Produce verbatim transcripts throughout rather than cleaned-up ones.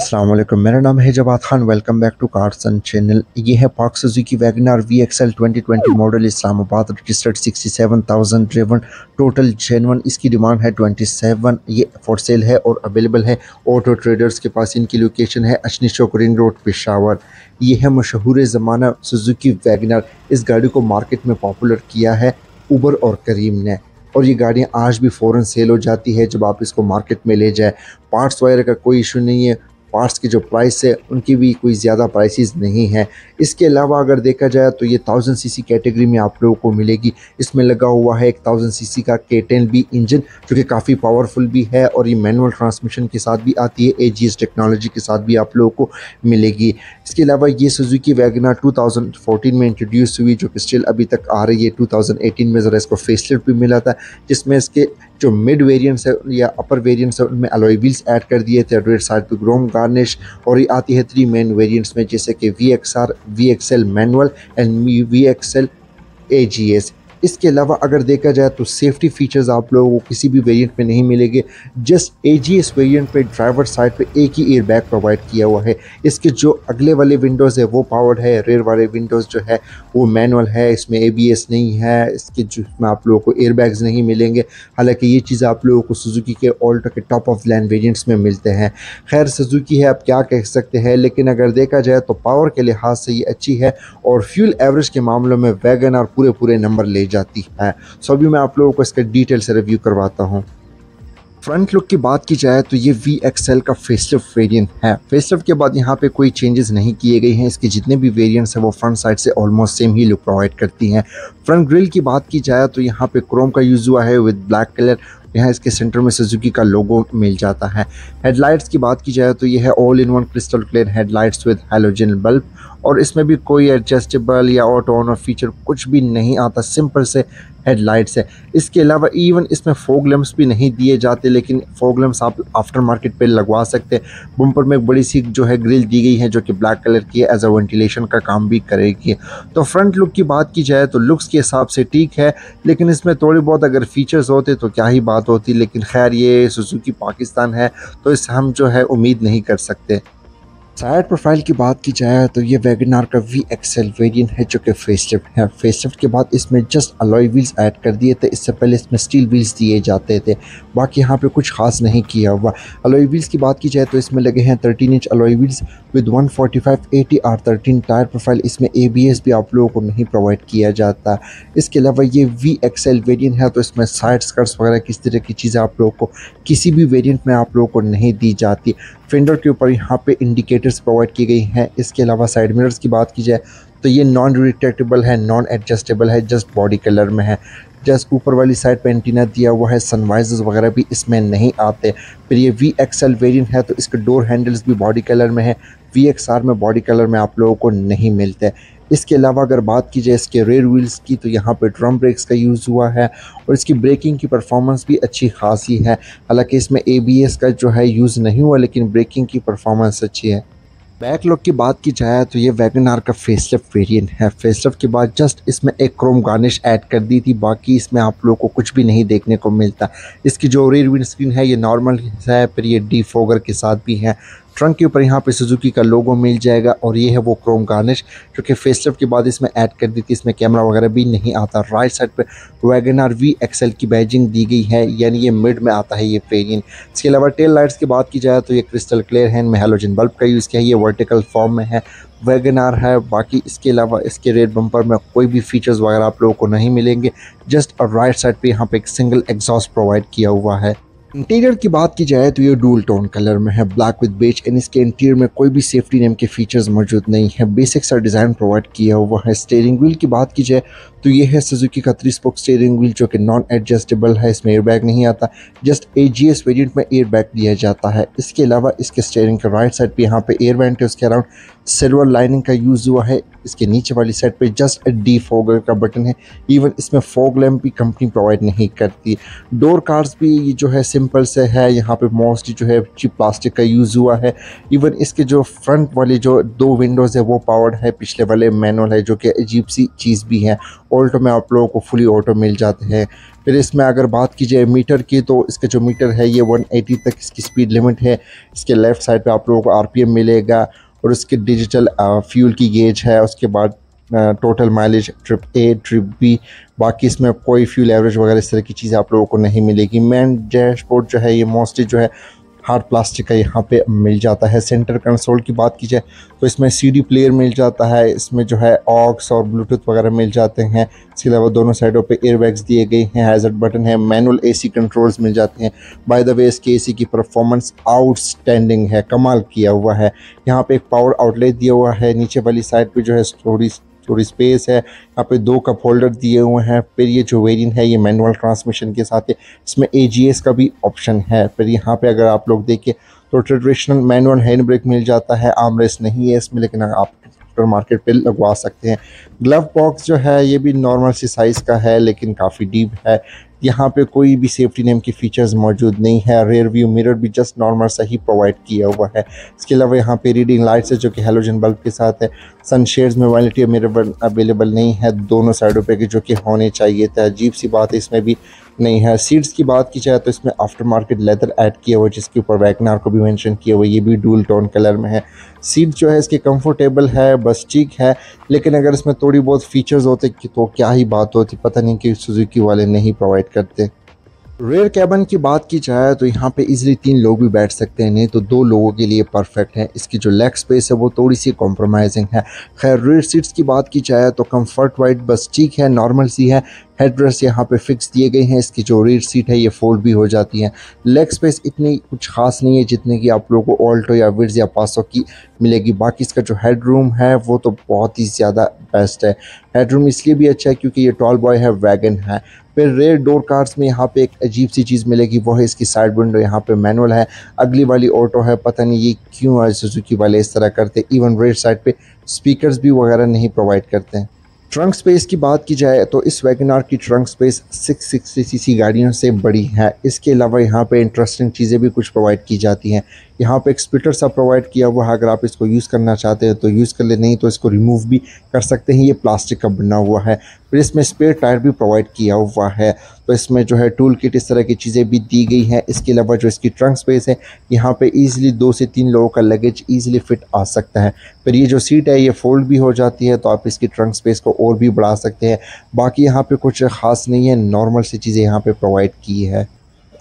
अस्सलाम वालेकुम, मेरा नाम है Jawad Khan. Welcome back to cars hunt channel. ये है Pak Suzuki wagon R V X L twenty twenty model, Islamabad registered, sixty seven thousand driven, total genuine. इसकी डिमांड है ट्वेंटी सेवन। ये फॉर सेल है और अवेलेबल है ऑटो ट्रेडर्स के पास। इनकी लोकेशन है अशनी चौक, रिंग रोड, पेशावर। ये है मशहूर ज़माना सुजुकी वैगन आर। इस गाड़ी को मार्केट में पॉपुलर किया है उबर और करीम ने, और ये गाड़ियाँ आज भी फ़ौरन सेल हो जाती है जब आप इसको मार्केट में ले जाए। पार्ट्स वगैरह का कोई इशू नहीं है, पार्ट्स की जो प्राइस है उनकी भी कोई ज़्यादा प्राइसेस नहीं है। इसके अलावा अगर देखा जाए तो ये थाउजेंड सीसी कैटेगरी में आप लोगों को मिलेगी। इसमें लगा हुआ है एक थाउजेंड सीसी का के टेन बी इंजन, जो कि काफ़ी पावरफुल भी है, और ये मैनुअल ट्रांसमिशन के साथ भी आती है। ए जी एस टेक्नोलॉजी के साथ भी आप लोगों को मिलेगी। इसके अलावा ये Suzuki wagon R two thousand fourteen में इंट्रोड्यूस हुई, जो कि स्टिल अभी तक आ रही है। टू थाउजेंड एटीन में ज़रा इसको फेसलिफ्ट भी मिला था, जिसमें इसके जो मिड वेरिएंट्स है या अपर वेरिएंट्स है उनमें अलॉय व्हील्स ऐड कर दिए थे, रेड साइड पे क्रोम गार्निश। और ये आती है थ्री मेन वेरिएंट्स में, जैसे कि V X R, V X L manual and V X L A G S. इसके अलावा अगर देखा जाए तो सेफ्टी फीचर्स आप लोगों को किसी भी वेरिएंट में नहीं मिलेंगे। Just A G S variant पे ड्राइवर साइड पे एक ही एयरबैग प्रोवाइड किया हुआ है। इसके जो अगले वाले विंडोज़ है वो पावर्ड है, रेयर वाले विंडोज़ जो है वो मैनुअल है, इसमें ए बी एस नहीं है। इसके जिसमें आप लोगों को एयरबैग्स नहीं मिलेंगे, हालांकि ये चीज़ आप लोगों को सुजुकी के ऑल्टो के टॉप ऑफ लाइन वेरियंट्स में मिलते हैं। खैर, सुजुकी है, आप क्या कह सकते हैं, लेकिन अगर देखा जाए तो पावर के लिहाज से ये अच्छी है, और फ्यूल एवरेज के मामलों में वैगन आर पूरे पूरे नंबर ले जाती है। सो अभी मैं आप लोगों को इसका डिटेल से रिव्यू करवाता हूं। फ्रंट लुक की बात की जाए तो ये वी एक्स एल का फेसलिफ्ट वेरिएंट है। फेसलिफ्ट के बाद यहाँ पे कोई चेंजेस नहीं किए गए हैं। इसके जितने भी वेरिएंट्स हैं वो फ्रंट साइड से ऑलमोस्ट सेम ही लुक प्रोवाइड करती हैं। फ्रंट ग्रिल की बात की जाए तो यहाँ पे क्रोम का यूज़ हुआ है विद ब्लैक कलर। यहाँ इसके सेंटर में सुजुकी का लोगो मिल जाता है। हेडलाइट्स की बात की जाए तो यह है all in one crystal clear headlights with halogen bulb, और इसमें भी कोई एडजस्टेबल या ऑटो ऑन ऑफ फीचर कुछ भी नहीं आता, सिंपल से हेडलाइट्स है। इसके अलावा इवन इसमें फॉग लैम्प्स भी नहीं दिए जाते, लेकिन फॉग लैम्प्स आप आफ्टर मार्केट पे लगवा सकते हैं। बम्पर में एक बड़ी सी जो है ग्रिल दी गई है, जो कि ब्लैक कलर की है, एज अ वेंटिलेशन का काम भी करेगी। तो फ्रंट लुक की बात की जाए तो लुक्स के हिसाब से ठीक है, लेकिन इसमें थोड़ी बहुत अगर फीचर्स होते तो क्या ही बात होती, लेकिन खैर ये सुजुकी पाकिस्तान है तो इससे हम जो है उम्मीद नहीं कर सकते। साइड प्रोफाइल की बात की जाए तो ये वैगन आर का वी एक्स एल वेरिएंट है, जो कि फेसलिफ्ट है। फेसलिफ्ट के बाद इसमें जस्ट अलॉय व्हील्स ऐड कर दिए थे, इससे पहले इसमें स्टील व्हील्स दिए जाते थे। बाकी यहाँ पे कुछ खास नहीं किया हुआ। अलॉय व्हील्स की बात की जाए तो इसमें लगे हैं thirteen inch alloy wheels with one forty five eighty R thirteen tyre profile. इसमें ए बी एस भी आप लोगों को नहीं प्रोवाइड किया जाता। इसके अलावा ये वी एक्स एल वेरिएंट है, तो इसमें साइड स्कर्ट्स वगैरह किस तरह की चीज़ें आप लोगों को किसी भी वेरिएंट में आप लोगों को नहीं दी जाती। फेंडर के ऊपर यहाँ पे इंडिकेटर्स प्रोवाइड की गई हैं। इसके अलावा साइड मिरर्स की बात की जाए तो ये नॉन रिट्रैक्टेबल है, नॉन एडजस्टेबल है, जस्ट बॉडी कलर में है। जस्ट ऊपर वाली साइड पे एंटीना दिया हुआ है। सनवाइजर्स वगैरह भी इसमें नहीं आते। फिर ये वी एक्स एल वेरिएंट है तो इसके डोर हैंडल्स भी बॉडी कलर में है। वी एक्स आर में बॉडी कलर में आप लोगों को नहीं मिलते। इसके अलावा अगर बात की जाए इसके रेयर व्हील्स की तो यहाँ पे ड्रम ब्रेक्स का यूज़ हुआ है, और इसकी ब्रेकिंग की परफॉर्मेंस भी अच्छी खासी है। हालांकि इसमें ए बी एस का जो है यूज़ नहीं हुआ, लेकिन ब्रेकिंग की परफॉर्मेंस अच्छी है। बैक लुक की बात की जाए तो ये वैगन आर का फेसलिफ्ट वेरिएंट है। फेसलिफ्ट के बाद जस्ट इसमें एक क्रोम गार्निश ऐड कर दी थी, बाकी इसमें आप लोगों को कुछ भी नहीं देखने को मिलता। इसकी जो रेयर विंड स्क्रीन है ये नॉर्मल है, पर ये डिफॉगर के साथ भी है। ट्रंक के ऊपर यहाँ पे सुजुकी का लोगो मिल जाएगा, और ये है वो क्रोम गार्निश जो कि फेसलिफ्ट के बाद इसमें ऐड कर दी थी। इसमें कैमरा वगैरह भी नहीं आता। राइट साइड पे wagon R V X L की बैजिंग दी गई है, यानी ये मिड में आता है ये वेरिएंट। इसके अलावा टेल लाइट्स की बात की जाए तो ये क्रिस्टल क्लियर है, इनमें हेलोजन बल्ब का यूज़ किया है, ये वर्टिकल फॉर्म में है, वैगन आर है। बाकी इसके अलावा इसके रेड बम्पर में कोई भी फीचर्स वगैरह आप लोगों को नहीं मिलेंगे। जस्ट और राइट साइड पर यहाँ पर एक सिंगल एग्जॉस्ट प्रोवाइड किया हुआ है। इंटीरियर की बात की जाए तो ये डुअल टोन कलर में है, ब्लैक विद बेज, एंड इसके इंटीरियर में कोई भी सेफ्टी नेम के फीचर्स मौजूद नहीं है। बेसिक सा डिज़ाइन प्रोवाइड किया हुआ है। स्टीयरिंग व्हील की बात की जाए तो ये है सुजुकी का थ्री स्पोक स्टीयरिंग व्हील, जो कि नॉन एडजस्टेबल है। इसमें एयरबैग नहीं आता, just A G S variant में एयरबैग दिया जाता है। इसके अलावा इसके स्टीयरिंग के राइट साइड पर यहाँ पे एयर वेंट है, उसके अराउंड सिल्वर लाइनिंग का यूज़ हुआ है। इसके नीचे वाली साइड पे जस्ट डिफॉगर का बटन है। इवन इसमें फॉग लैम्प भी कंपनी प्रोवाइड नहीं करती। डोर कार्ड्स भी ये जो है सिंपल से है, यहाँ पे मोस्टली जो है चिप प्लास्टिक का यूज़ हुआ है। इवन इसके जो फ्रंट वाले जो दो विंडोज़ है वो पावर्ड है, पिछले वाले मैनुअल है, जो कि अजीब सी चीज़ भी है। ऑल्टो में आप लोगों को फुली ऑटो मिल जाते हैं। फिर इसमें अगर बात की जाए मीटर की, तो इसका जो मीटर है ये एक सौ अस्सी तक इसकी स्पीड लिमिट है। इसके लेफ़्ट साइड पे आप लोगों को आरपीएम मिलेगा और इसके डिजिटल फ्यूल की गेज है। उसके बाद total mileage trip A, trip B, बाकी इसमें कोई फ्यूल एवरेज वगैरह इस तरह की चीज़ें आप लोगों को नहीं मिलेगी। मेन डैशबोर्ड जो है ये मोस्टली जो है हार्ड प्लास्टिक का यहाँ पे मिल जाता है। सेंटर कंसोल की बात की जाए तो इसमें सीडी प्लेयर मिल जाता है, इसमें जो है ऑक्स और ब्लूटूथ वगैरह मिल जाते हैं। इसके अलावा दोनों साइडों पे एयरबैग्स दिए गए हैं, हैजर्ड बटन है, मैनुअल एसी कंट्रोल्स मिल जाते हैं। बाय द वे इसके एसी की परफॉर्मेंस आउटस्टैंडिंग है, कमाल किया हुआ है। यहाँ पे एक पावर आउटलेट दिया हुआ है, नीचे वाली साइड पर जो है स्टोरेज थोड़ी स्पेस है। यहाँ पे दो कप होल्डर दिए हुए हैं। फिर ये जो वेरिएंट है ये मैनुअल ट्रांसमिशन के साथ है, इसमें एजीएस का भी ऑप्शन है। फिर यहाँ पे अगर आप लोग देखें तो ट्रेडिशनल मैनुअल हैंड ब्रेक मिल जाता है, आर्मरेस्ट नहीं है इसमें, लेकिन आप मार्केट पे लगवा सकते हैं। ग्लव बॉक्स जो है ये भी नॉर्मल सी साइज़ का है, लेकिन काफ़ी डीप है। यहाँ पे कोई भी सेफ्टी नेम के फीचर्स मौजूद नहीं है। रेयर व्यू मिरर भी जस्ट नॉर्मल सा ही प्रोवाइड किया हुआ है। इसके अलावा यहाँ पे रीडिंग लाइट्स है जो कि हेलोजन बल्ब के साथ है। सन शेड्स में वाइलेटी मिरर अवेलेबल नहीं है दोनों साइडों पे, जो कि होने चाहिए थे, अजीब सी बात है इसमें भी नहीं है। सीट्स की बात की जाए तो इसमें आफ्टर मार्केट लेदर ऐड किया हुआ है, जिसके ऊपर वैगन आर को भी मेंशन किया हुआ है, ये भी डूल टोन कलर में है। सीट जो है इसकी कंफर्टेबल है, बस ठीक है, लेकिन अगर इसमें थोड़ी बहुत फीचर्स होते तो क्या ही बात होती, पता नहीं कि सुजुकी वाले नहीं प्रोवाइड करते। रेयर कैबिन की बात की जाए तो यहाँ पे इजीली तीन लोग भी बैठ सकते हैं, नहीं तो दो लोगों के लिए परफेक्ट है। इसकी जो लेग स्पेस है वो थोड़ी सी कॉम्प्रोमाइजिंग है। खैर रेयर सीट्स की बात की जाए तो कंफर्ट वाइड बस ठीक है, नॉर्मल सी है। हेड रेस्ट यहाँ पे फिक्स दिए गए हैं। इसकी जो रेयर सीट है ये फोल्ड भी हो जाती है। लेग स्पेस इतनी कुछ खास नहीं है जितने की आप लोगों को ऑल्टो या विड्स या पासो की मिलेगी। बाकी इसका जो हेड रूम है वो तो बहुत ही ज़्यादा बेस्ट है। हेड रूम इसलिए भी अच्छा है क्योंकि ये टॉल बॉय है, वैगन है। फिर रेयर डोर कार्स में यहाँ पे एक अजीब सी चीज़ मिलेगी, वो है इसकी साइड विंडो। यहाँ पे मैनुअल है, अगली वाली ऑटो है, पता नहीं ये क्यों आज सुजुकी वाले इस तरह करते। इवन रेयर साइड पे स्पीकर्स भी वगैरह नहीं प्रोवाइड करते हैं। ट्रंक स्पेस की बात की जाए तो इस वैगन आर की ट्रंक स्पेस छह सौ साठ सीसी गाड़ियों से बड़ी है। इसके अलावा यहाँ पे इंटरेस्टिंग चीज़ें भी कुछ प्रोवाइड की जाती हैं। यहाँ पे एक स्प्लिटर सा प्रोवाइड किया हुआ है, अगर आप इसको यूज़ करना चाहते हैं तो यूज़ कर ले, नहीं तो इसको रिमूव भी कर सकते हैं, ये प्लास्टिक का बना हुआ है। फिर इसमें स्पेयर टायर भी प्रोवाइड किया हुआ है। तो इसमें जो है टूल किट इस तरह की चीज़ें भी दी गई हैं। इसके अलावा जो इसकी ट्रंक स्पेस है यहाँ पे ईजिली दो से तीन लोगों का लगेज ईजिली फिट आ सकता है। फिर ये जो सीट है ये फोल्ड भी हो जाती है, तो आप इसकी ट्रंक स्पेस को और भी बढ़ा सकते हैं। बाकी यहाँ पे कुछ ख़ास नहीं है, नॉर्मल सी चीज़ें यहाँ पे प्रोवाइड की है।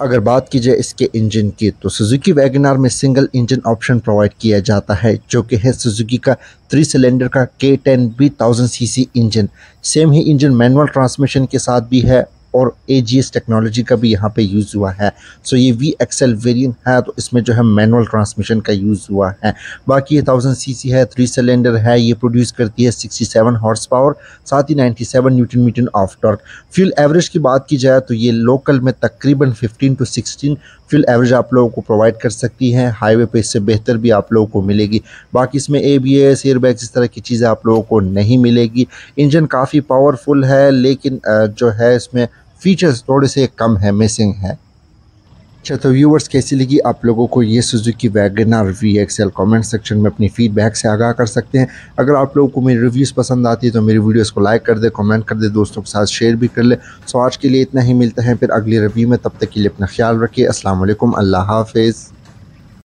अगर बात की जाए इसके इंजन की तो सुजुकी वैगन आर में सिंगल इंजन ऑप्शन प्रोवाइड किया जाता है, जो कि है सुजुकी का थ्री सिलेंडर का K ten B thousand CC engine. Same ही इंजन मैनुअल ट्रांसमिशन के साथ भी है और ए जी एस टेक्नोलॉजी का भी यहाँ पे यूज़ हुआ है। सो ये वी एक्स एल वेरिएंट है, तो इसमें जो है मैनुअल ट्रांसमिशन का यूज़ हुआ है। बाकी ये थाउजेंड सीसी है, थ्री सिलेंडर है, ये प्रोड्यूस करती है सड़सठ हॉर्स पावर, साथ ही सत्तानवे newton metre of torque. Fuel average की बात की जाए तो ये लोकल में तकरीबन पंद्रह टू सोलह फ्यूल एवरेज आप लोगों को प्रोवाइड कर सकती है। हाईवे पे इससे बेहतर भी आप लोगों को मिलेगी। बाकी इसमें ए बी एस, एयरबैग्स इस तरह की चीज़ें आप लोगों को नहीं मिलेगी। इंजन काफ़ी पावरफुल है, लेकिन जो है इसमें फीचर्स थोड़े से कम है, मिसिंग है। अच्छा तो व्यूवर्स, कैसी लगी आप लोगों को ये Suzuki wagon R V X L? Comment section में अपनी फीडबैक से आगाह कर सकते हैं। अगर आप लोगों को मेरी रिव्यूज़ पसंद आती है तो मेरी वीडियोस को लाइक कर दे, कमेंट कर दे, दोस्तों के साथ शेयर भी कर ले। सो आज के लिए इतना ही, मिलते हैं फिर अगली रिव्यू में। तब तक के लिए अपना ख्याल रखिए। अस्सलाम वालेकुम, अल्लाह हाफिज़।